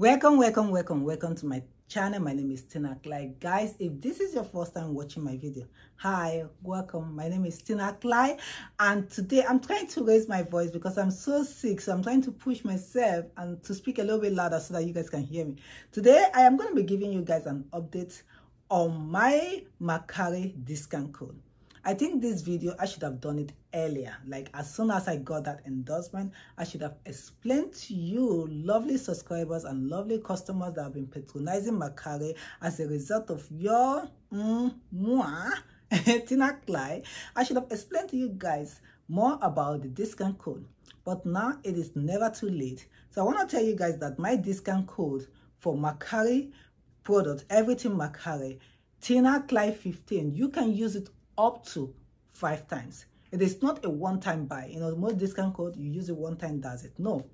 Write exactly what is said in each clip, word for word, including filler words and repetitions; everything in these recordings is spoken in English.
Welcome, welcome, welcome, welcome to my channel. My name is Tina Kly. Guys, if this is your first time watching my video, hi, welcome. My name is Tina Kly, and today I'm trying to raise my voice because I'm so sick, so I'm trying to push myself and to speak a little bit louder so that you guys can hear me. Today, I am going to be giving you guys an update on my Makari discount code. I think this video, I should have done it earlier. Like as soon as I got that endorsement, I should have explained to you lovely subscribers and lovely customers that have been patronizing Makari as a result of your mm, moi, Tina Kly. I should have explained to you guys more about the discount code. But now it is never too late. So I want to tell you guys that my discount code for Makari product, everything Makari, Tina Kly fifteen, you can use it up to five times. It is not a one-time buy. You know, most discount code, you use it one time, does it? No.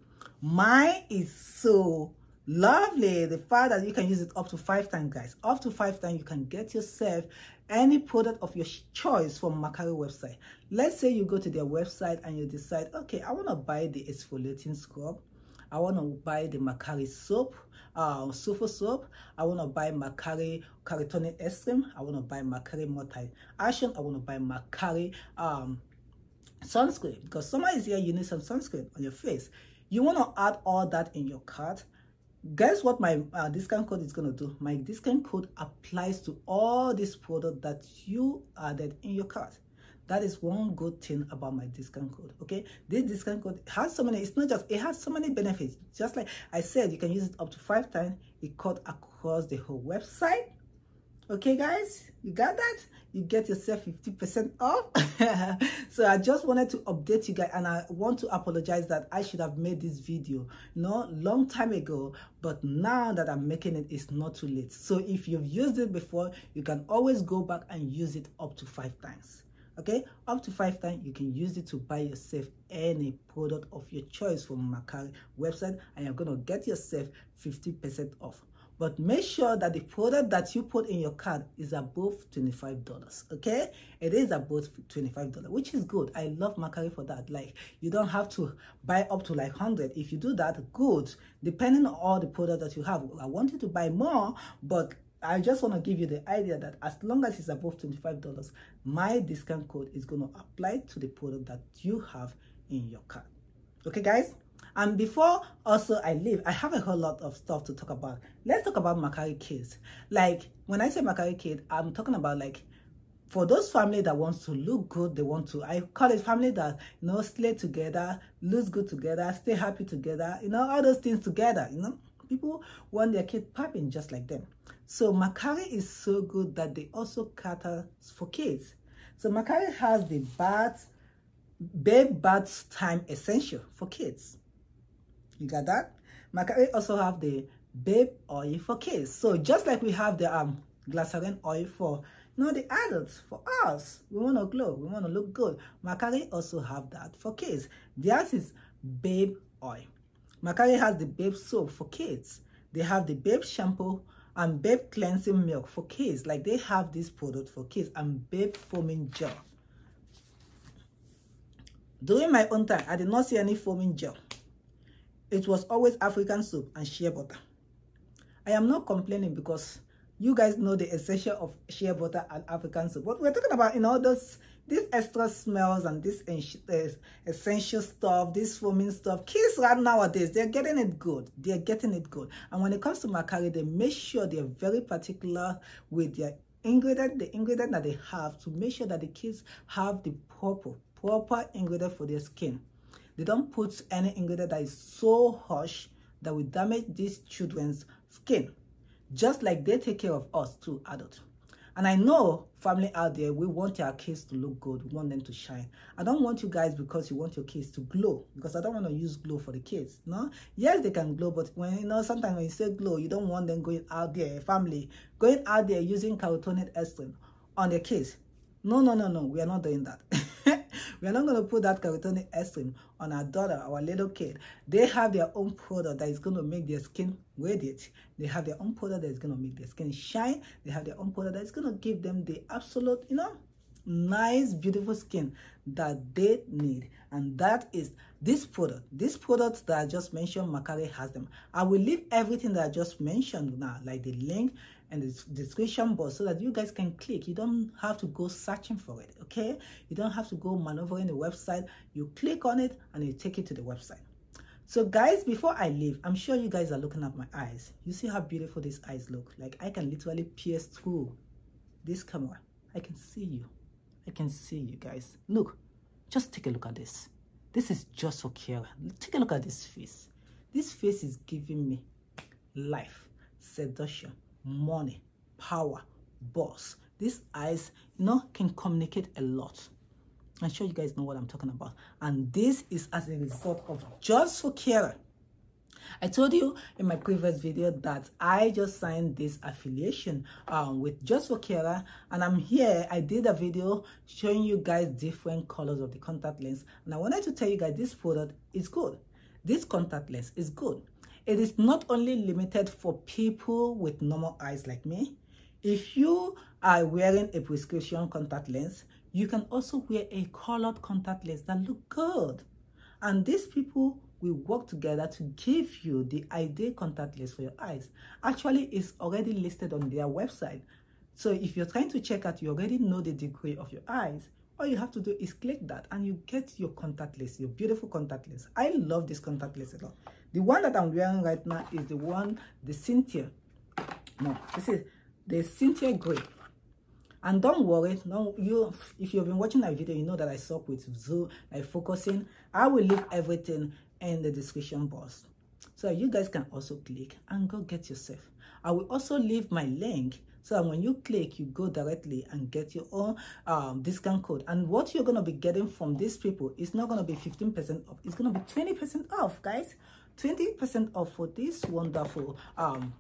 Mine is so lovely. The fact that you can use it up to five times, guys. Up to five times, you can get yourself any product of your choice from Makari website. Let's say you go to their website and you decide, okay, I want to buy the exfoliating scrub. I want to buy the Makari soap, uh, Sufo soap. I want to buy Makari Caritone Extreme. I want to buy Makari Multi-Action. I want to buy Makari um, sunscreen. Because summer is here, you need some sunscreen on your face. You want to add all that in your cart. Guess what my uh, discount code is going to do? My discount code applies to all these products that you added in your cart. That is one good thing about my discount code, okay? This discount code has so many, it's not just, it has so many benefits. Just like I said, you can use it up to five times. It cuts across the whole website. Okay, guys? You got that? You get yourself fifty percent off. So I just wanted to update you guys, and I want to apologize that I should have made this video, you know, long time ago, but now that I'm making it, it's not too late. So if you've used it before, you can always go back and use it up to five times. Okay, up to five times, you can use it to buy yourself any product of your choice from Makari website, and you're going to get yourself fifty percent off. But make sure that the product that you put in your card is above twenty-five dollars, okay? It is above twenty-five dollars, which is good. I love Makari for that. Like, you don't have to buy up to like one hundred. If you do that, good. Depending on all the product that you have, I want you to buy more, but I just want to give you the idea that as long as it's above twenty-five dollars, my discount code is going to apply to the product that you have in your cart. Okay, guys? And before also I leave, I have a whole lot of stuff to talk about. Let's talk about Makari Kids. Like, when I say Makari Kid, I'm talking about like, for those family that wants to look good, they want to, I call it family that, you know, slay together, look good together, stay happy together, you know, all those things together, you know? People want their kid popping just like them. So Makari is so good that they also cater for kids. So Makari has the bath, babe bath time essential for kids. You got that? Makari also have the babe oil for kids. So just like we have the um glycerin oil for, you know, the adults, for us, we want to glow, we want to look good. Makari also have that for kids. Theirs is babe oil. Makari has the babe soap for kids. They have the babe shampoo and babe cleansing milk for kids. Like, they have this product for kids, and babe foaming gel. During my own time, I did not see any foaming gel. It was always African soap and shea butter. I am not complaining because you guys know the essential of shea butter and African soap. What we're talking about, you know, those, these extra smells and this essential stuff, this foaming stuff. Kids right nowadays, they're getting it good. They're getting it good. And when it comes to Makari, they make sure they're very particular with their ingredient, the ingredient that they have, to make sure that the kids have the proper, proper ingredient for their skin. They don't put any ingredient that is so harsh that will damage these children's skin. Just like they take care of us too, adults. And I know family out there, we want our kids to look good. We want them to shine. I don't want you guys because you want your kids to glow. Because I don't want to use glow for the kids. No? Yes, they can glow, but when, you know, sometimes when you say glow, you don't want them going out there, family, going out there using Caritone Extreme on their kids. No, no, no, no. We are not doing that. We are not going to put that Caritone Extreme on our daughter, our little kid. They have their own product that is going to make their skin radiate. They have their own product that is going to make their skin shine. They have their own product that is going to give them the absolute, you know, nice, beautiful skin that they need. And that is this product. This product that I just mentioned, Makari has them. I will leave everything that I just mentioned now, like the link and the description box, so that you guys can click. You don't have to go searching for it, okay? You don't have to go maneuvering the website. You click on it and you take it to the website. So guys, before I leave, I'm sure you guys are looking at my eyes. You see how beautiful these eyes look. Like, I can literally pierce through this camera. I can see you. I can see you guys. Look, just take a look at this. This is just for Kira. Take a look at this face. This face is giving me life, seduction, money, power, boss. These eyes, you know, can communicate a lot. I'm sure you guys know what I'm talking about. And this is as a result of just for Kira. I told you in my previous video that I just signed this affiliation um, with just for Kira, and I'm here. I did a video showing you guys different colors of the contact lens, and I wanted to tell you guys this product is good. This contact lens is good. It is not only limited for people with normal eyes like me. If you are wearing a prescription contact lens, you can also wear a colored contact lens that look good. And these people will work together to give you the ideal contact lens for your eyes. Actually, it's already listed on their website. So if you're trying to check out, you already know the degree of your eyes. All you have to do is click that and you get your contact lens, your beautiful contact lens. I love this contact lens a lot. The one that I'm wearing right now is the one, the Cynthia. No, this is the Cynthia Gray. And don't worry, no, you, if you've been watching my video, you know that I suck with zoom, like focusing. I will leave everything in the description box, so you guys can also click and go get yourself. I will also leave my link, so that when you click, you go directly and get your own um, discount code. And what you're going to be getting from these people is not going to be fifteen percent off. It's going to be twenty percent off, guys. twenty percent off for this wonderful um,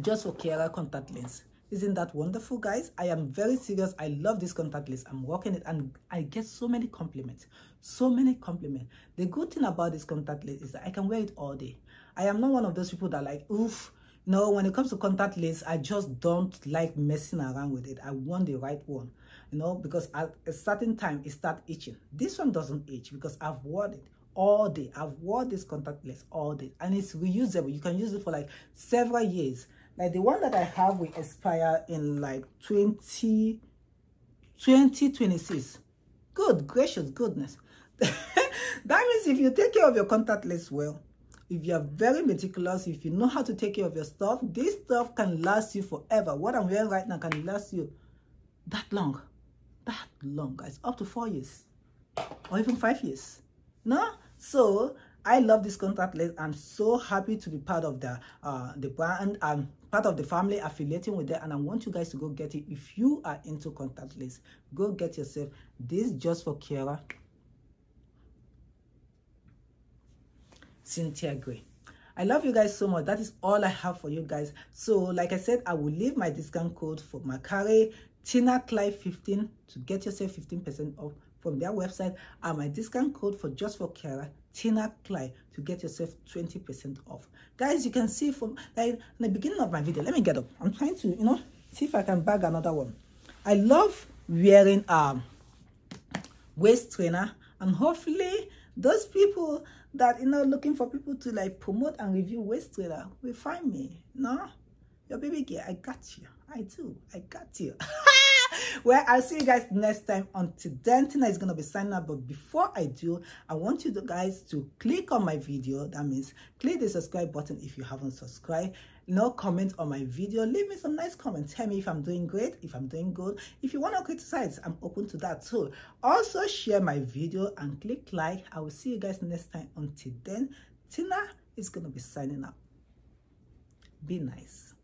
just for Kira contact lens. Isn't that wonderful, guys? I am very serious. I love this contact lens. I'm working it and I get so many compliments. So many compliments. The good thing about this contact lens is that I can wear it all day. I am not one of those people that are like, oof. No, when it comes to contact lens, I just don't like messing around with it. I want the right one, you know, because at a certain time, it starts itching. This one doesn't itch because I've worn it all day. I've worn this contact lens all day. And it's reusable. You can use it for like several years. Like the one that I have will expire in like twenty twenty-six. Good gracious goodness. That means if you take care of your contact lens well, if you are very meticulous, if you know how to take care of your stuff, this stuff can last you forever. What I'm wearing right now can last you that long. That long, guys. Up to four years. Or even five years. No? So I love this contact lens. I'm so happy to be part of the uh the brand. I'm part of the family affiliating with them, and I want you guys to go get it. If you are into contact lens, go get yourself this just for Kira Cynthia Gray. I love you guys so much. That is all I have for you guys. So like I said, I will leave my discount code for Makari Tina Kly fifteen to get yourself fifteen percent off from their website, and my discount code for just for Kira Tina Kly to get yourself twenty percent off. Guys, you can see from like in the beginning of my video. Let me get up. I'm trying to, you know, see if I can bag another one. I love wearing um waist trainer, and hopefully those people that, you know, looking for people to like promote and review waist trainer will find me. No, your baby girl, I got you. I do. I got you. Well, I'll see you guys next time. Until then, Tina is going to be signing up. But before I do, I want you guys to click on my video. That means click the subscribe button if you haven't subscribed. No, comment on my video. Leave me some nice comments. Tell me if I'm doing great, if I'm doing good. If you want to criticize, I'm open to that too. Also, share my video and click like. I will see you guys next time. Until then, Tina is going to be signing up. Be nice.